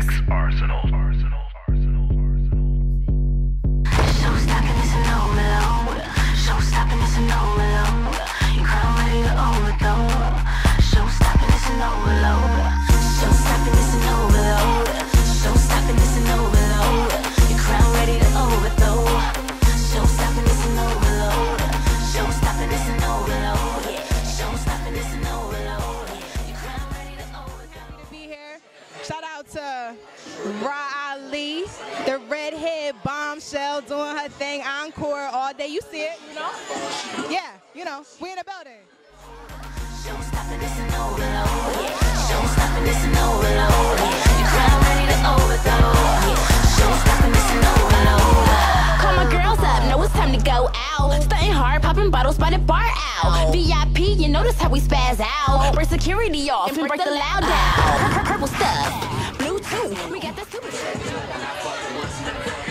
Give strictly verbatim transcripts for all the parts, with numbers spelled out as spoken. X Arsenal. Arsenal. Arsenal. Arsenal. Showstopping is a no below. Showstopping is a no below. Your crown ready to overthrow. Showstopping is a no below. Showstopping is a no below. Showstopping is a no below. Your crown ready to overthrow. Showstopping is a no below. Showstopping is a no below. Showstopping is a no below. Shout out to Riley, the redhead bombshell, doing her thing, encore all day. You see it, you know? Yeah, you know, we in the building. Showstopping is a no below. Showstopping is a no below. Your crown ready to overthrow. Showstopping is a no below. Call my girls up, know it's time to go out. Stunting hard, popping bottles by the bar out. V I P, you notice how we spaz out. Break security off and break the loud down. Purple stuff. We got the super.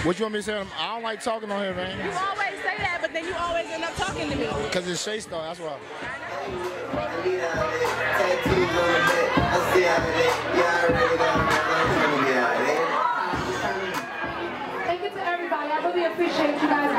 What you want me to say? I don't like talking on here, man. You always say that, but then you always end up talking to me. Because it's Shaystar, that's why. I know. Thank you to everybody. I really appreciate you guys.